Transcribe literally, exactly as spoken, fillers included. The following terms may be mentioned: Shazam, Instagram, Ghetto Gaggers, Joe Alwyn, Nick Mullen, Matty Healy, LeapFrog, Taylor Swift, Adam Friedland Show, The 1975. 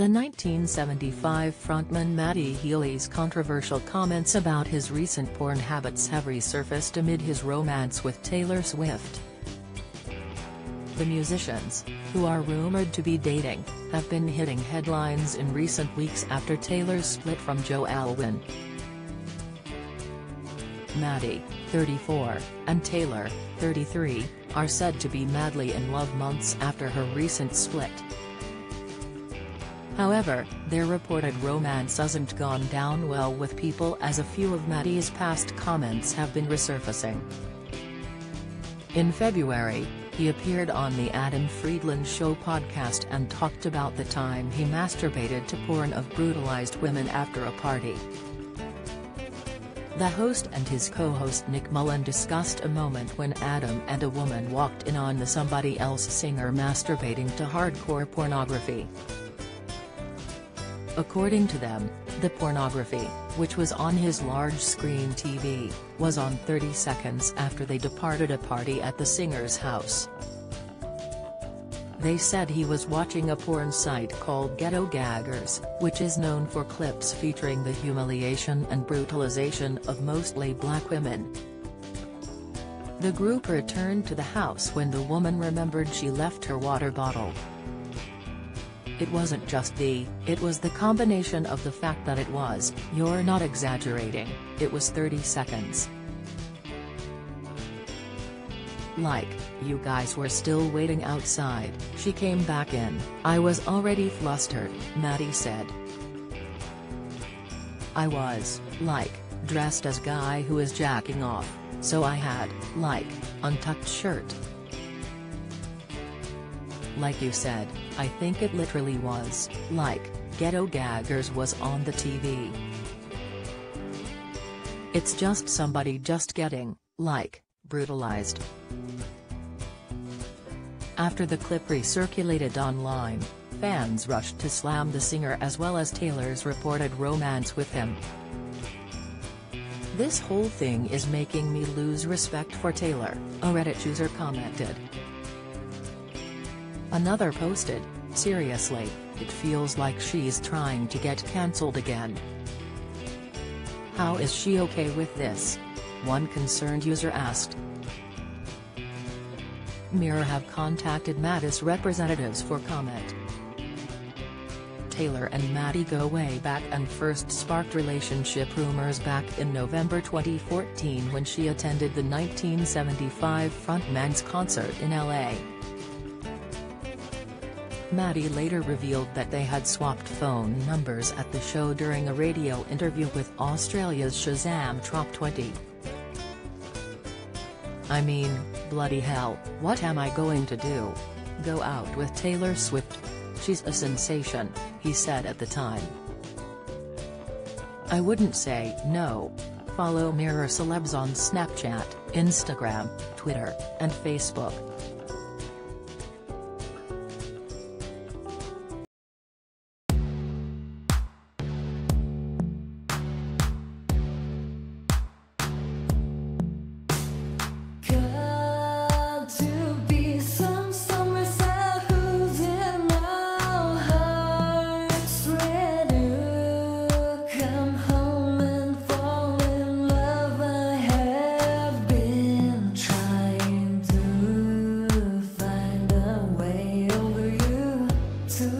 The nineteen seventy-five frontman Matty Healy's controversial comments about his recent porn habits have resurfaced amid his romance with Taylor Swift. The musicians, who are rumored to be dating, have been hitting headlines in recent weeks after Taylor's split from Joe Alwyn. Matty, thirty-four, and Taylor, thirty-three, are said to be madly in love months after her recent split. However, their reported romance hasn't gone down well with people, as a few of Matty's past comments have been resurfacing. In February, he appeared on the Adam Friedland Show podcast and talked about the time he masturbated to porn of brutalized women after a party. The host and his co-host Nick Mullen discussed a moment when Adam and a woman walked in on the Somebody Else singer masturbating to hardcore pornography. According to them, the pornography, which was on his large-screen T V, was on thirty seconds after they departed a party at the singer's house. They said he was watching a porn site called Ghetto Gaggers, which is known for clips featuring the humiliation and brutalization of mostly black women. The group returned to the house when the woman remembered she left her water bottle. It wasn't just the, it was the combination of the fact that it was, you're not exaggerating, it was thirty seconds. Like, you guys were still waiting outside, she came back in, I was already flustered, Matty said. I was, like, dressed as guy who is jacking off, so I had, like, untucked shirt. Like you said, I think it literally was, like, Ghetto Gaggers was on the T V. It's just somebody just getting, like, brutalized. After the clip recirculated online, fans rushed to slam the singer as well as Taylor's reported romance with him. This whole thing is making me lose respect for Taylor, a Reddit user commented. Another posted, seriously, it feels like she's trying to get cancelled again. How is she okay with this? One concerned user asked. Mirror have contacted Matty's representatives for comment. Taylor and Matty go way back and first sparked relationship rumors back in November twenty fourteen when she attended the nineteen seventy-five frontman's concert in L A. Matty later revealed that they had swapped phone numbers at the show during a radio interview with Australia's Shazam Top twenty. I mean, bloody hell, what am I going to do? Go out with Taylor Swift? She's a sensation, he said at the time. I wouldn't say no. Follow Mirror Celebs on Snapchat, Instagram, Twitter, and Facebook. So